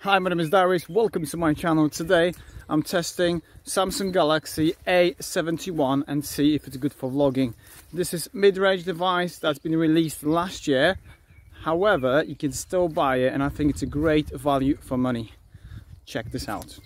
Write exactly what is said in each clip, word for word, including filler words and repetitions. Hi, my name is Darius, welcome to my channel. Today I'm testing Samsung Galaxy A seventy-one and see if it's good for vlogging. This is mid-range device that's been released last year. However, you can still buy it and I think it's a great value for money. Check this out.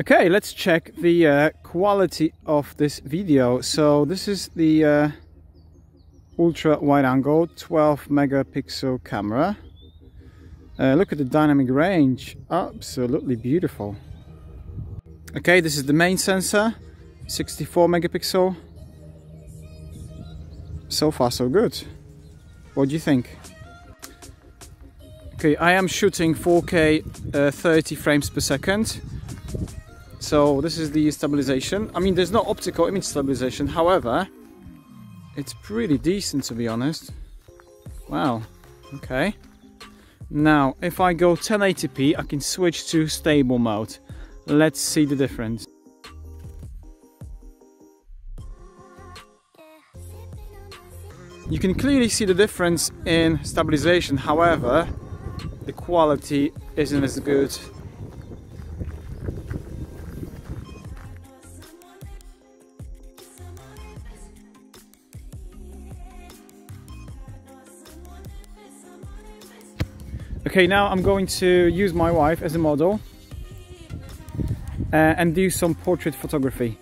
Okay, let's check the uh, quality of this video. So this is the uh, ultra wide angle twelve megapixel camera. Uh, look at the dynamic range, absolutely beautiful. Okay, this is the main sensor, sixty-four megapixel. So far so good. What do you think? Okay, I am shooting four K uh, thirty frames per second. So this is the stabilization. I mean, there's no optical image stabilization, however, it's pretty decent, to be honest. Wow, okay. Now, if I go ten eighty p, I can switch to stable mode. Let's see the difference. You can clearly see the difference in stabilization, however, the quality isn't as good. Okay, now I'm going to use my wife as a model uh, and do some portrait photography.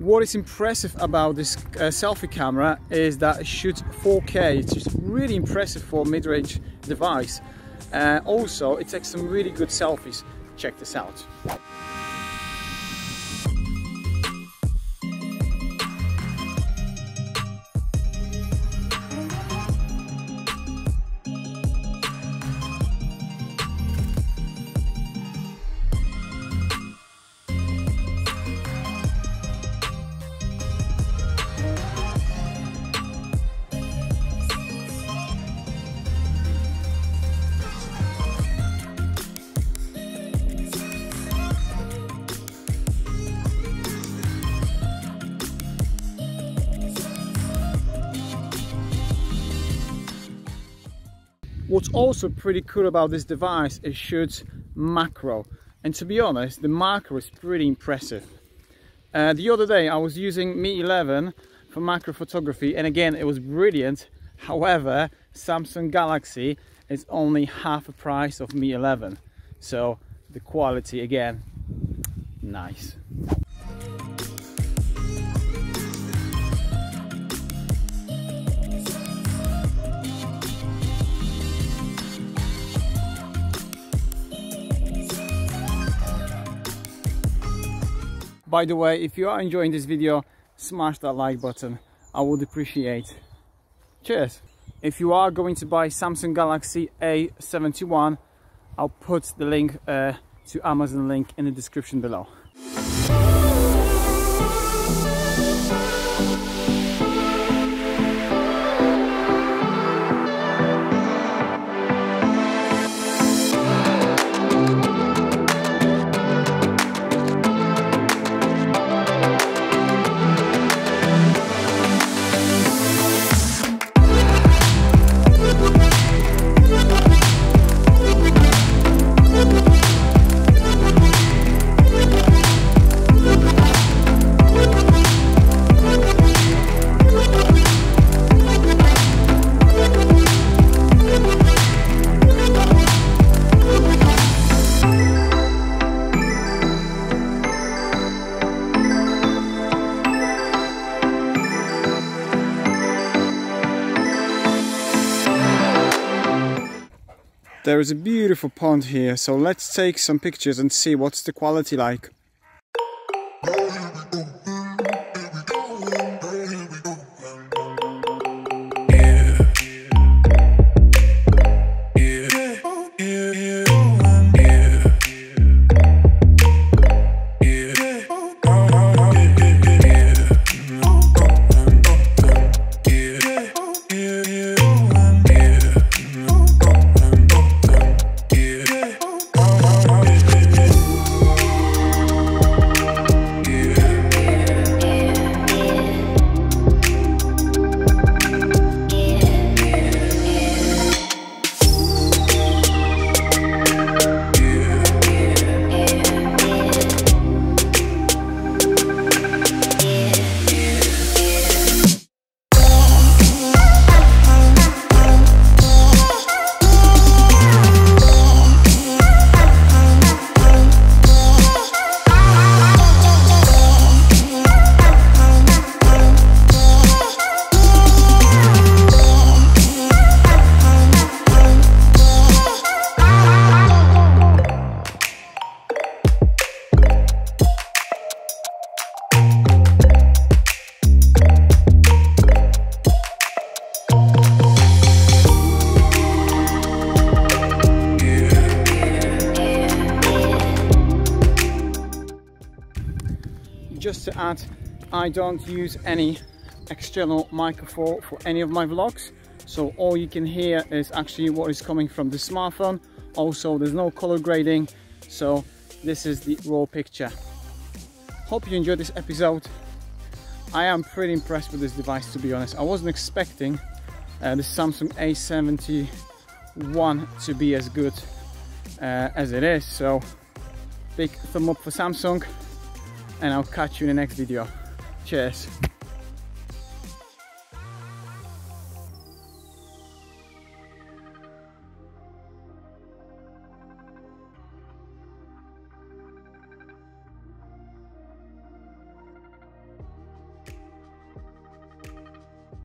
What is impressive about this uh, selfie camera is that it shoots four K. It's just really impressive for a mid-range device. Uh, also, it takes some really good selfies. Check this out. What's also pretty cool about this device is it shoots macro, and to be honest, the macro is pretty impressive. Uh, the other day I was using Mi eleven for macro photography and again it was brilliant. However, Samsung Galaxy is only half the price of Mi eleven, so the quality again, nice. By the way, if you are enjoying this video, smash that like button. I would appreciate. Cheers! If you are going to buy Samsung Galaxy A seventy-one, I'll put the link uh, to Amazon link in the description below. There is a beautiful pond here, so let's take some pictures and see what's the quality like. to add, I don't use any external microphone for any of my vlogs, so all you can hear is actually what is coming from the smartphone. Also, there's no color grading, so this is the raw picture. Hope you enjoyed this episode. I am pretty impressed with this device, to be honest. I wasn't expecting uh, the Samsung A seventy-one to be as good uh, as it is, so big thumb up for Samsung, and I'll catch you in the next video. Cheers.